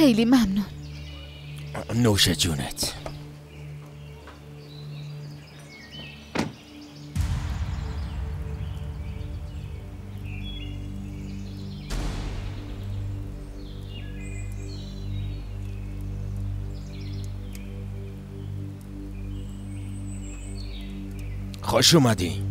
خیلی ممنون. نوش جونت. خوش اومدی.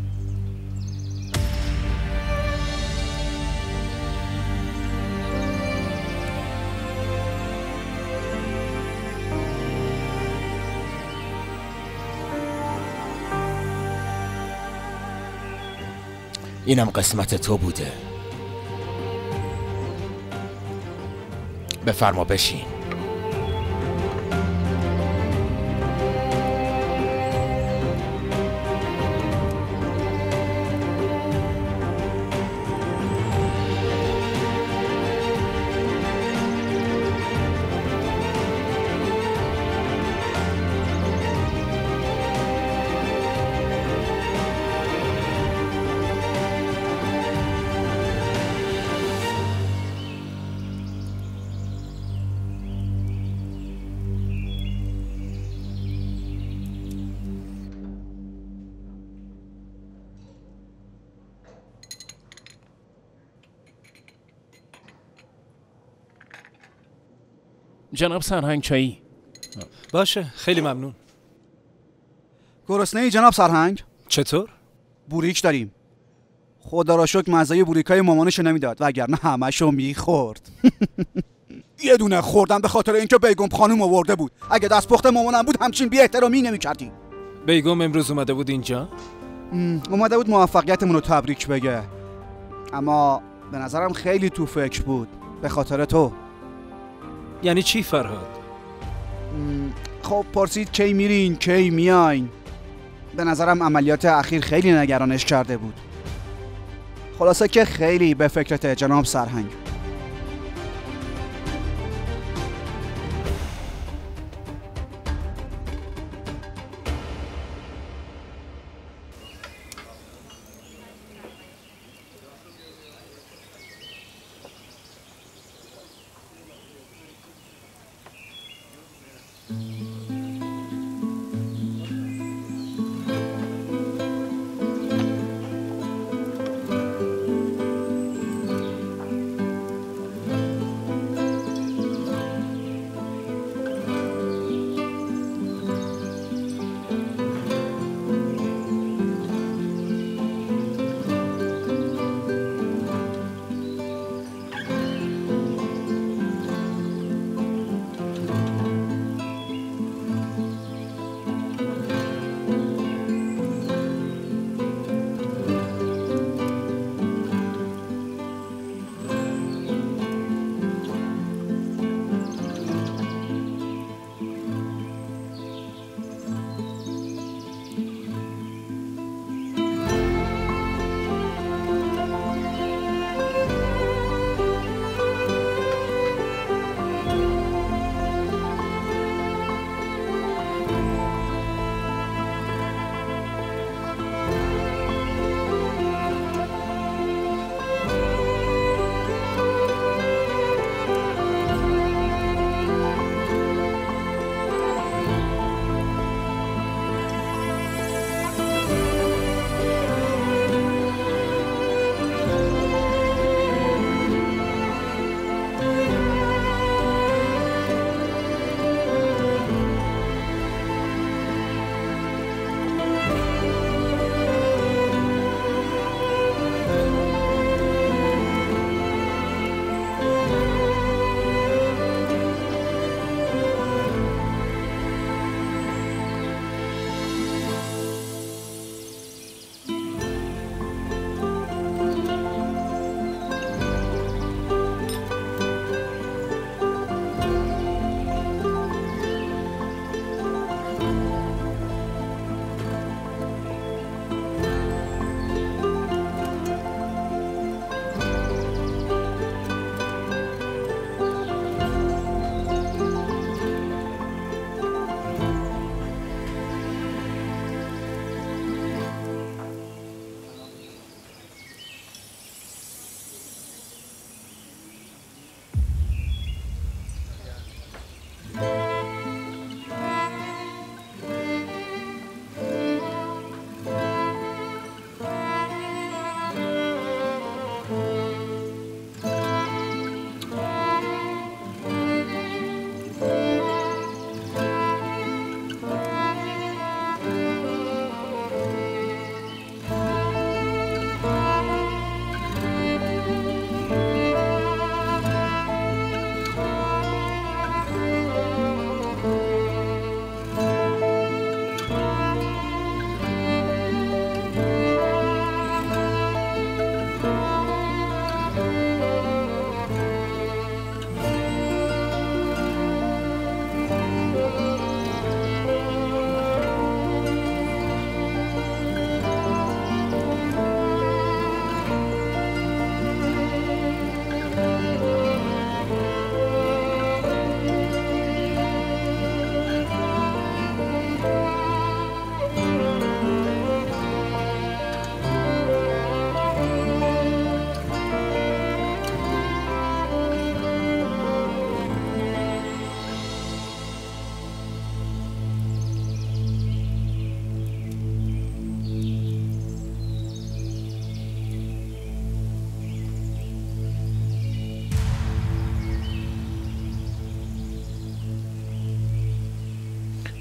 اینم قسمت تو بوده. بفرما بشین. جناب سرهنگ چایی. باشه خیلی ممنون. گرسنه‌ای جناب سرهنگ؟ چطور؟ بوریک داریم. خدا را شکر مزه بوریکای مامانش نمیداد وگرنه همه‌شو میخورد. یه دونه خوردم به خاطر اینکه بیگم خانم آورده بود. اگه دستپخت مامانم بود همچین بی‌احترامی نمی‌کردی. بیگم امروز اومده بود اینجا؟ اومده بود موفقیتمون رو تبریک بگه. اما به نظرم خیلی تو فکر بود به خاطر تو. یعنی چی فرهاد؟ خب پرسید کی میرین کی میاین. به نظرم عملیات اخیر خیلی نگرانش کرده بود. خلاصه که خیلی به فکرت جناب سرهنگ.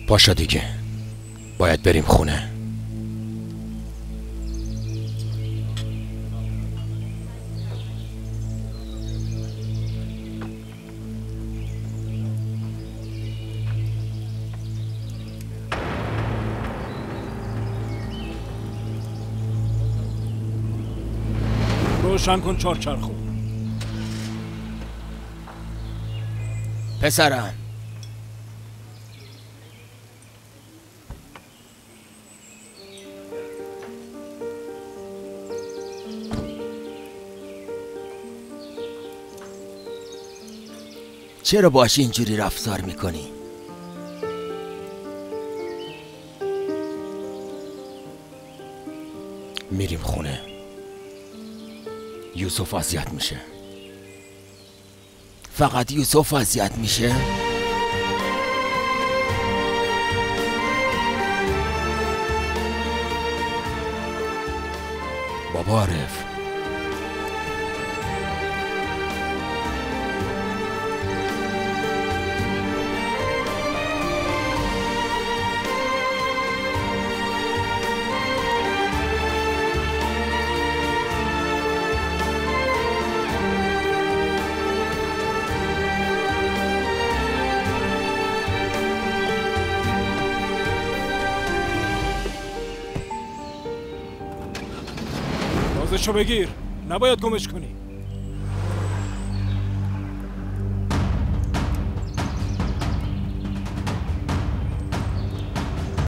پاشو دیگه، باید بریم خونه. روشن کن چارچرخو. پسرم چرا باش اینجوری رفتار میکنی؟ میریم خونه، یوسف اذیت میشه. فقط یوسف اذیت میشه؟ بابا عارف، شو بگیر، نباید گمش کنی.